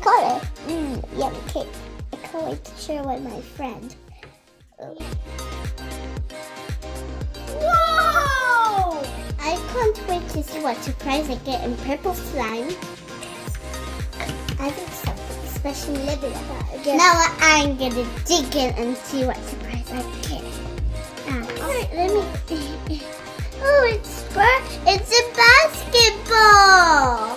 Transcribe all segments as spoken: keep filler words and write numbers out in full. Color. Mmm, yummy cake. I can't wait to share with my friend. Oh. Whoa! I can't wait to see what surprise I get in purple slime. I think something special living about again. Now I'm gonna dig in and see what surprise I get. Um, Alright, let me. Oh, it's it's a basketball!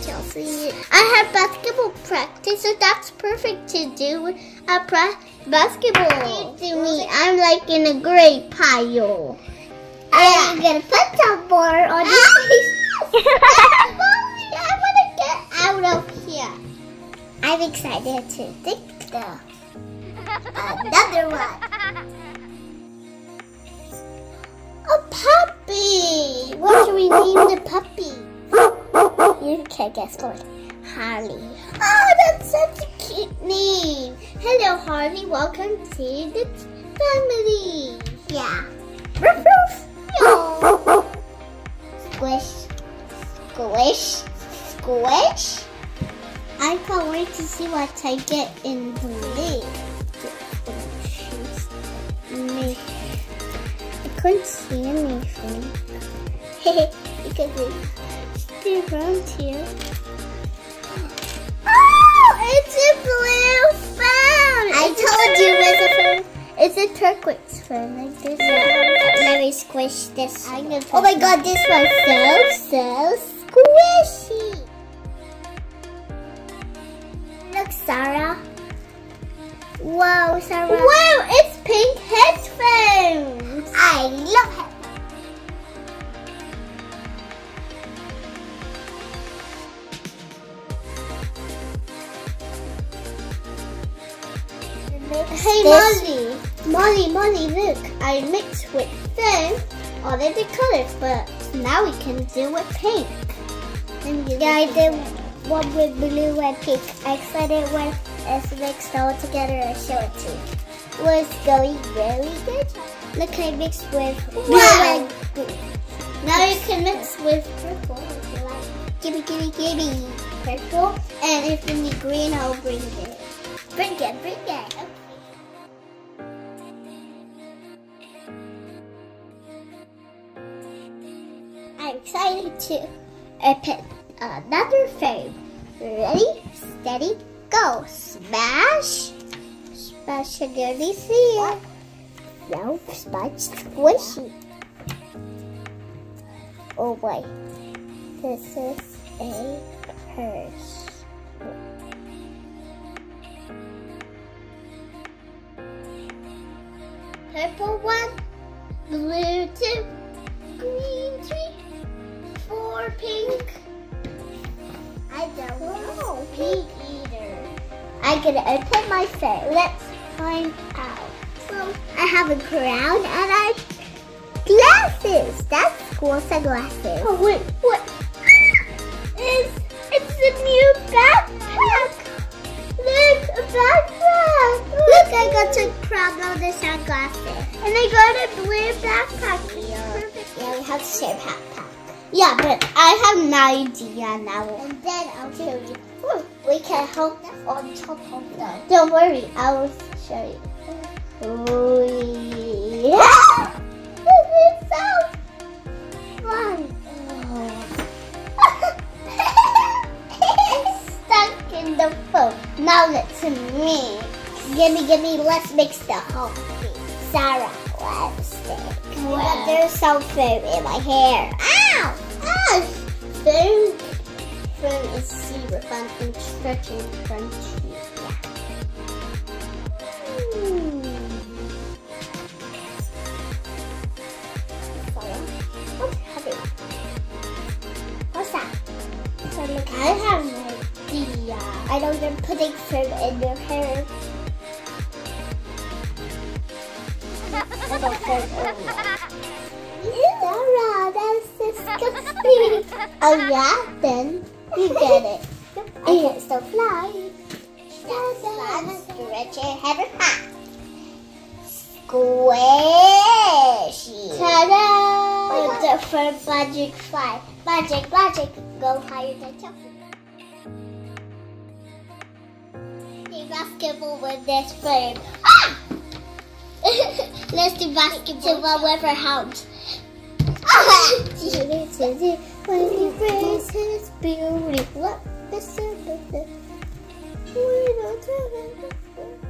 Chelsea. I had basketball practice, so that's perfect to do a pra basketball. To me, I'm like in a great pile. Yeah. I'm gonna put some more on this piece. That's lovely. I wanna get out of here. I'm excited to dig the another one. A puppy. What should we name the puppy? You can guess for it. Harley. Oh, that's such a cute name. Hello, Harley. Welcome to the family. Yeah. Ruff, ruff. Yo. Squish. Squish. Squish. I can't wait to see what I get in blue. I couldn't see anything. Because it's around here. Oh, it's a blue phone. I it's told you it's a phone. It's a turquoise phone like this one. Let me squish this. I'm gonna oh my god, this one's so so squishy. Look, Sarah. Wow, Sarah. Wow, it's pink headphones. I love headphones. Hey Molly, Molly, Molly, look, I mixed with them all of the colors, but now we can do with pink. And yeah, I did one with blue and pink. I excited when it's mixed all together and show it to you. Was going really good. Look, I mixed with blue wow. and blue. Now you can mix with purple if you like. Gimme, gimme, gimme. Purple, and if you need green, I'll bring it. Bring it, bring it. Okay. I'm excited to open another phone. Ready, steady, go! Smash! Smash, I nearly see it. Now, smash, squishy. Oh boy. This is a purse. Purple one, blue two, green three. Or pink. I don't know pink either. I'm gonna open my phone. Let's find out. So I have a crown and I glasses. That's cool sunglasses. Oh wait, what? Ah! It's it's a new backpack. Look, a backpack. Look, look I got to crown on the sunglasses. And I got a blue backpack. Yeah, Perfect. yeah we have to share backpack. Yeah, but I have an idea now. And then I'll show you. Ooh, we can help on top of that. Don't worry, I will show you. Ooh. Yeah! This is so fun! Oh. Stuck in the phone. Now let's mix. Gimme, gimme, let's mix the whole thing. Sarah, lipstick. Wow. There's some foam in my hair. Ow! Ow! Foam. Foam is super fun and stretchy and crunchy. I have an idea. I know they're putting foam in their hair. Sarah, that's disgusting. Oh yeah, then you get it. I can still fly. That's fun. Stretch your hair. Ha. Squishy. Ta-da! The first magic fly. Magic, magic, go higher than Chelsea. Do basketball with this bird. Ah! Let's do basketball with our hound. This is it, when he raises beauty. What? This is it. We don't have it.